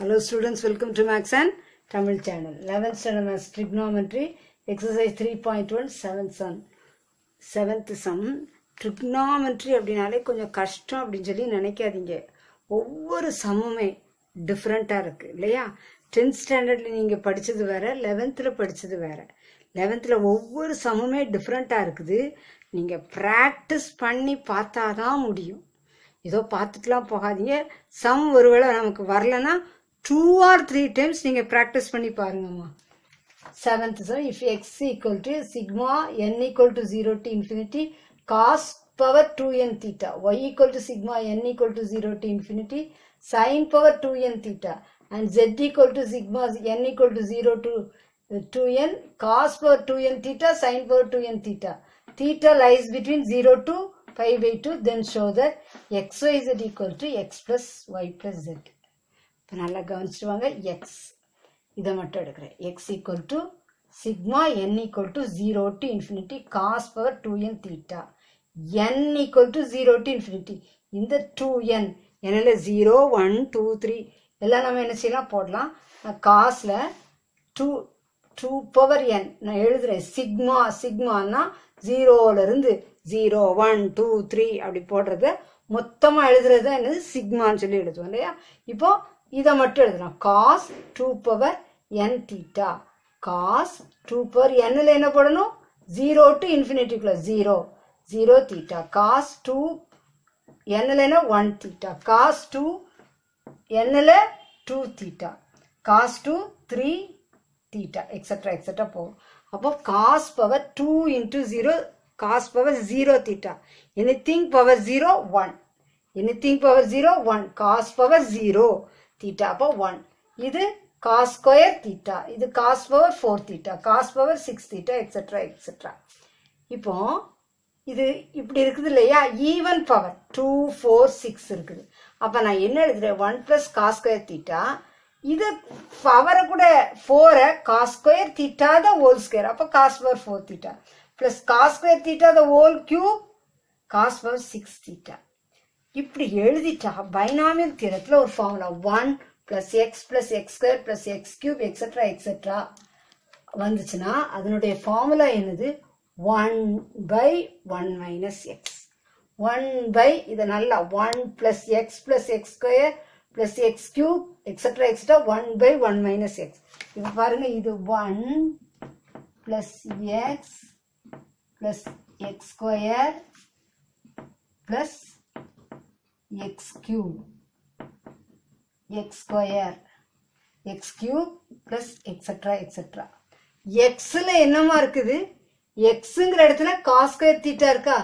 Hello students, welcome to Max and Tamil channel. 11th standard maths trigonometry exercise 3.1 seventh sum. Trigonometry அப்படினாலே கொஞ்சம் கஷ்டம் அப்படி சொல்லி நினைக்காதீங்க. ஒவ்வொரு சம்முமே டிஃபரண்டா இருக்கு இல்லையா? 10th ஸ்டாண்டர்ட்ல நீங்க படிச்சது வேற, 11thல படிச்சது வேற. 11thல ஒவ்வொரு சம்முமே டிஃபரண்டா இருக்குது. நீங்க பிராக்டிஸ் பண்ணி பார்த்தாதான் முடியும். ஏதோ பார்த்துட்டலாம் போகாதீங்க. சம் ஒருவேளை நமக்கு வரலனா 2 or 3 times நீங்க practice பண்ணி பாருங்கம்மா. 7th sum, if x equal to sigma n equal to 0 to infinity cos power 2n theta, y equal to sigma n equal to 0 to infinity sin power 2n theta, and z equal to sigma n equal to 0 to 2n cos power 2n theta sin power 2n theta. Theta lies between 0 to 5/2, then show that xyz equal to x plus y plus z. இப்போ நல்லா கவனிச்சுட்டு வாங்க. x இதை மட்டும் எடுக்கிறேன். x equal to sigma n equal to 0 to infinity cos power 2n theta, n equal to 0 to infinity. இந்த 2n என்னால 0 1 2 3 எல்லாம் நம்ம என்ன செய்யலாம் போடலாம். நான் காஸ்ல 2 பவர் n நான் எழுதுறேன். சிக்மானா 0ல இருந்து 0 1 2 3 அப்படி போடுறது மொத்தமா எழுதுறது தான் என்னது சிக்மான்னு சொல்லி எழுதுவோம் இல்லையா? இப்போ இதை மட்டும் எழுதலாம். cos 2 power n theta, cos 2 power nல என்ன போடணும்? 0 to infinity குள்ள 0 0 theta, cos 2 nல என்ன 1 theta, cos 2 nல 2 theta, cos 2 3 theta etc போகும். அப்போ cos power 2 into 0 cos power 0 theta, anything power 0 1, anything power 0 1, cos power 0 theta அப்போ 1. இது cos square theta, இது cos power 4 theta, cos power 6 theta etc. இப்போ இது இப்படி இருக்குது இல்லையா? even power 2 4 6 இருக்குது. அப்போ நான் என்ன எழுதுறேன்? 1 plus cos square theta, இது பவரை கூட 4 cos square theta the whole square, அப்போ cos power 4 theta plus cos square theta the whole cube cos power 6 theta. இப்படி எழுதிட்டா பைனாமியல் தியரத்துல ஒரு formula 1 plus x plus x square plus x cube etc வந்துச்சுன்னா அதனுடைய formula என்னது? 1 by 1 minus x, 1 by இது நல்லா 1 plus x plus x square plus x cube etc 1 by 1 minus x. இப்போ பாருங்க, இது 1 plus x plus x square plus x cube, plus etc xல என்னமா இருக்குது? xங்கற இடத்துல cos square theta இருக்கா?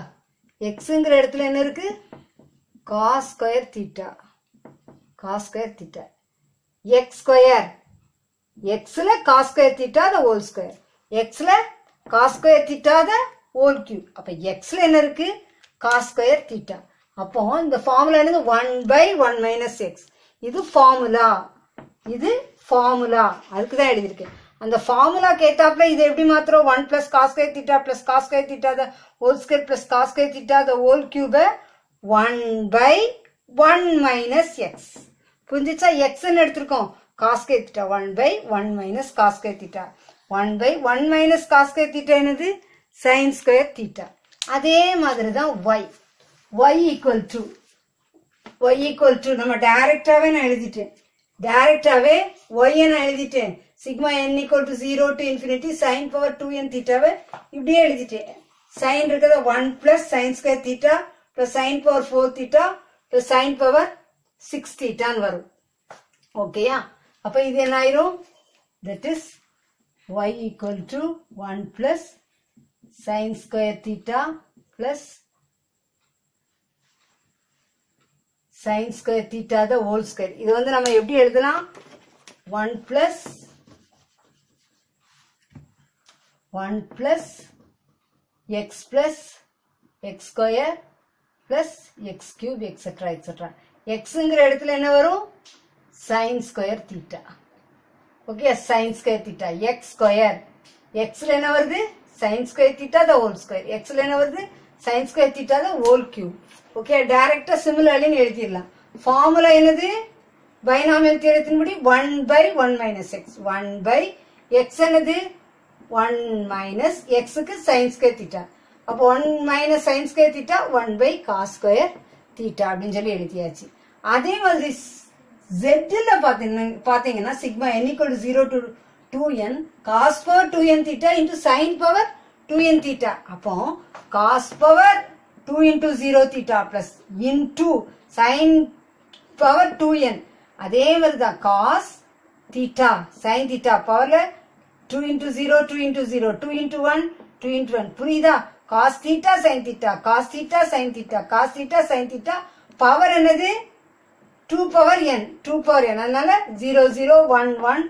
xங்கற இடத்துல என்ன இருக்கு? cos square theta, x square, x la cos square theta the whole square, x la cos square theta the whole cube. அப்ப x ல என்ன இருக்கு? cos square theta. அப்போ இந்த ஃபார்முலா என்னது? 1 by 1 minus x. இது ஃபார்முலா அதுக்கு தான் எழுதி இருக்கேன். அந்த ஃபார்முலா கேட்டாப்ல இது எப்படி மாத்துறோம்? 1 plus cos square theta plus cos square theta the whole square plus cos square theta the whole cube 1 by 1 minus x. புரிஞ்சிச்சா? x ன்னு எடுத்துக்கோம். cos square theta 1 by 1 minus cos square theta, 1 by 1 minus cos square theta என்னது? sin square theta. அதே மாதிரி தான் y. y equal to நம்ம டைரக்டாவே நான் எழுதிட்டேன். y நான் எழுதிட்டேன். sigma n equal to 0 to infinity sin power 2n theta வை இப்படியே எழுதிட்டேன். sin இருக்கிறது 1 plus sin square theta plus sin power 4 theta plus sin power 6 theta ன்னு வரும். ஓகேயா? அப்ப இது என்ன ஆயிரும்? that is y equal to 1 plus sin square theta plus sin square theta the whole square. இது வந்து நம்ம எப்படி எழுதலாம்? 1 plus x plus x square plus x cube etc xங்கற இடத்துல என்ன வரும்? sin square theta. okay, sin square theta, x square, x ல என்ன வருது? sin square theta the whole square, x ல என்ன வருது? sin square theta the whole cube. okay, directly similarly எழுதிடலாம். ஃபார்முலா என்னது? binomial theorem body 1 by 1 minus x. 1 by x anadhu 1 minus x ku sin square theta. Appo 1 minus sin square theta 1 by cos square theta appdi solli eduthiyachu. Adhe maari z la paathinga sigma n equal to 0 to 2n cos power 2n theta into sin power 2n theta. Appo cos power 2 into 0 theta plus into sin power 2n. அதே வருதா cos theta sin theta power 2 into 0 2 into 0 2 into 1 2 into 1 புரியுதா cos theta sin theta cos theta sin theta cos theta sin theta power என்னது 2 power n 2 power n அதனால 0 0 1 1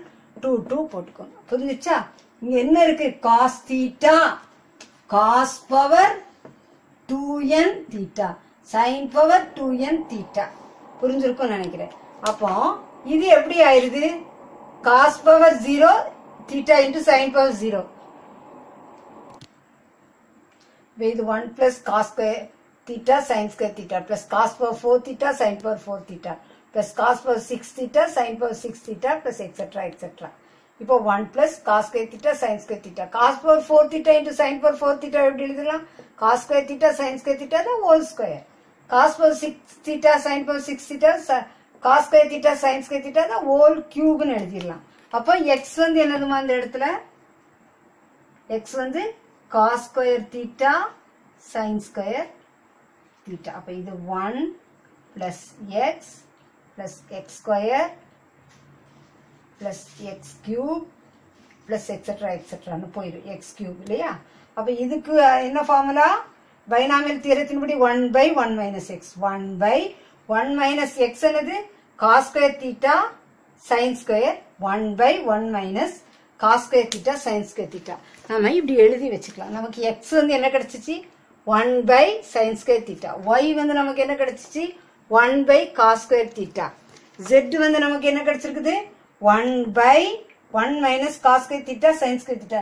2 2 போட்டுக்கோங்க. புரிஞ்சுச்சா? இங்க என்ன இருக்கு? cos theta cos power 2n theta sin power 2n theta. புரிஞ்சிருக்கும் நினைக்கிறேன். அப்போ இது எப்படி ஆயிருது? cos power 0 theta into sin power 0. இது 1 plus cos square theta sin square theta plus cos power 4 theta sin power 4 theta plus cos power 6 theta sin power 6 theta plus etc etc. இப்போ 1 plus cos square theta sin square theta cos power 4 theta into sin power 4 theta எப்படி எழுதலாம்? cos square theta sin square theta the whole square. cos power 6 theta sin power 6 theta cos square theta sin square theta the whole cube னு எழுதிரலாம். அப்ப x வந்து என்னதுமா இந்த இடத்துல? x வந்து cos square theta sin square theta. அப்ப இது 1 plus x plus x square plus x cube plus etc etc னு போயிடும். x cube இல்லையா? அப்ப இதுக்கு என்ன ஃபார்முலா? பைனாமியல் தியரத்தின் படி 1 by 1 minus x 1 by 1 minus x என்னது? cos square theta sin square 1 by 1 minus cos square theta sin square theta. நாம இப்படி எழுதி வச்சுக்கலாம். நமக்கு x வந்து என்ன கிடைச்சிச்சு? 1 by sin square theta. y வந்து நமக்கு என்ன கிடைச்சிச்சு? 1 by cos square theta. z வந்து நமக்கு என்ன கிடைச்சிருக்குது? 1 by 1 minus cos square theta sin square theta.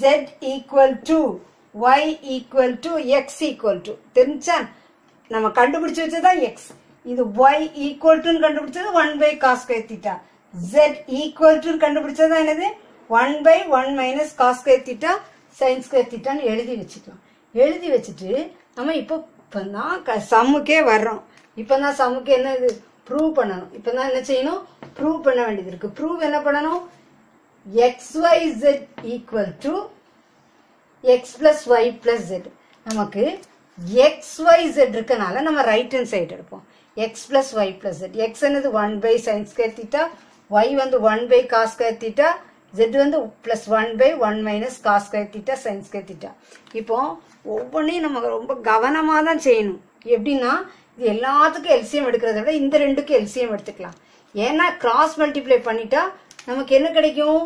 z equal to y equal to x equal to. தெரிஞ்சா நம்ம கண்டுபிடிச்சு வச்சதா x. இது y equal to கண்டுபிடிச்சது 1 by cos square theta. z equal to கண்டுபிடிச்சது என்னது? 1 by 1 minus cos square theta sin square theta னு எழுதி வச்சிட்டோம். எழுதி வச்சிட்டு நம்ம இப்போ நான் சம்முக்கே வர்றோம். இப்போ நான் சம்முக்கு என்ன இது ப்ரூவ் பண்ணணும். இப்போ நான் என்ன செய்யணும்? ப்ரூவ் பண்ண வேண்டியது இருக்கு. ப்ரூவ் என்ன பண்ணணும்? xyz equal to x plus y plus z. நமக்கு xyz இருக்கனால நம்ம ரைட் ஹேண்ட் சைடு எடுப்போம். x plus y plus z. x என்னது 1 by sin square theta, y வந்து 1 by cos square theta, z வந்து plus 1 by 1 minus cos square theta sin square theta. இப்போ ஒவ்வொன்றையும் நமக்கு ரொம்ப கவனமாக தான் செய்யணும். எப்படின்னா இது எல்லாத்துக்கும் எல்சிஎம் எடுக்கிறத விட இந்த ரெண்டுக்கும் எல்சிஎம் எடுத்துக்கலாம். ஏன்னா கிராஸ் மல்டிப்ளை பண்ணிட்டா நமக்கு என்ன கிடைக்கும்?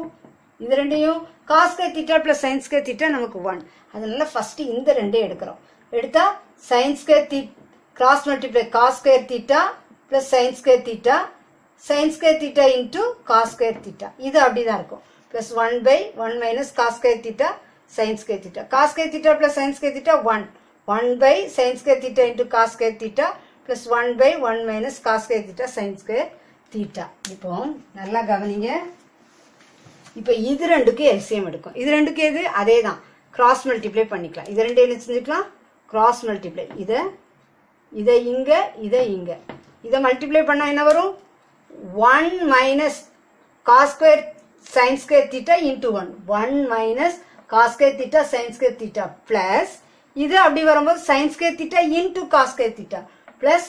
இந்த ரெண்டையும் cos square theta plus sin square theta நமக்கு 1. அதனால ஃபர்ஸ்ட் இந்த ரெண்டையும் எடுக்கிறோம். எடுத்தா sin square theta cross multiply cos square theta plus sin square theta into cos square theta. இது அப்படிதான் இருக்கும். plus 1 by 1 minus cos square theta sin square theta. cos square theta plus sin square theta 1. 1 by sin square theta into cos square theta plus 1 by 1 minus cos square theta sin square theta. இப்போ நல்லா கவனிங்க. இப்போ இது ரெண்டுக்கு LCM எடுக்கும். இது ரெண்டுக்கு எது? அதே தான். cross multiply பண்ணிக்கலாம். இது ரெண்டு என்ன செஞ்சுக்கலாம்? cross multiply. இதை இங்க இதை இங்க இதை மல்டிப்ளை பண்ணா என்ன வரும்? 1 minus cos square sin square theta into 1 1 minus cos square theta sin square theta plus இது அப்படி வரும்போது sin square theta into cos square theta plus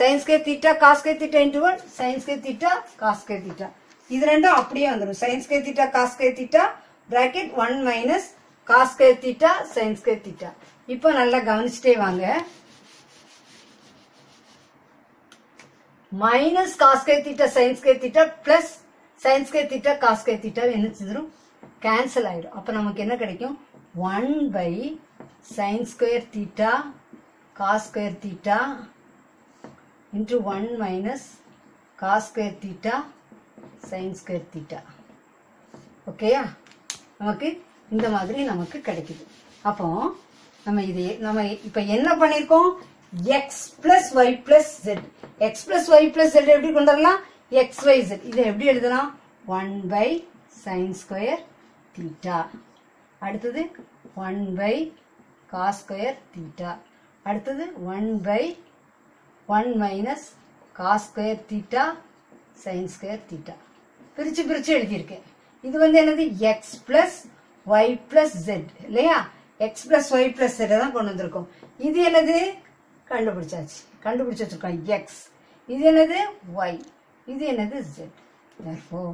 sin square theta cos square theta into 1 sin square theta cos square theta. இது ரெண்டும் அப்படியே வந்துரும். sin square theta cos square theta bracket 1 minus cos square theta sin square theta. இப்போ நல்லா கவனிச்சுட்டே வாங்க. minus cos square theta sin square theta plus sin square theta cos square theta என்ன செஞ்சிரும்? cancel ஆயிடும். அப்ப நமக்கு என்ன கிடைக்கும்? 1 by sin square theta cos square theta into 1 minus cos square theta sin square theta. ஓகேயா? நமக்கு இந்த மாதிரி நமக்கு கிடைக்குது. அப்போ நம்ம இது நம்ம இப்ப என்ன பண்ணிருக்கோம்? x plus y plus z x plus y plus z எப்படி கொண்டரலாம் x y z இது எப்படி எழுதலாம் 1 by sin square theta அடுத்தது 1 by cos square theta அடுத்தது 1 by 1 minus cos square theta sin square theta பிரிச்சு பிரிச்சு எழுதி இருக்கேன் இது வந்து என்னது x plus y plus z இல்லையா x plus y plus z தான் கொண்டு வந்திருக்கோம் இது என்னது கண்டுபிடிச்சாச்சு கண்டுபிடிச்சு வச்சிருக்கோம் x இது என்னது y இது என்னது z therefore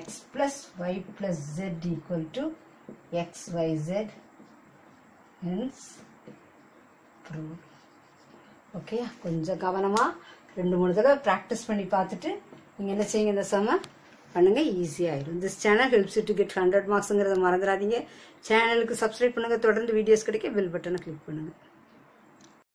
x plus y plus z equal to xyz hence prove okay கொஞ்சம் கவனமா ரெண்டு மூணு தடவை பிராக்டிஸ் பண்ணி பார்த்துட்டு நீங்க என்ன செய்யுங்க இந்த சம பண்ணுங்க easy ஆயிடும் this channel helps you to get 100 marks ங்கறத மறந்துடாதீங்க சேனலுக்கு subscribe பண்ணுங்க தொடர்ந்து வீடியோஸ் கிடைக்க bell button-ஐ click பண்ணுங்க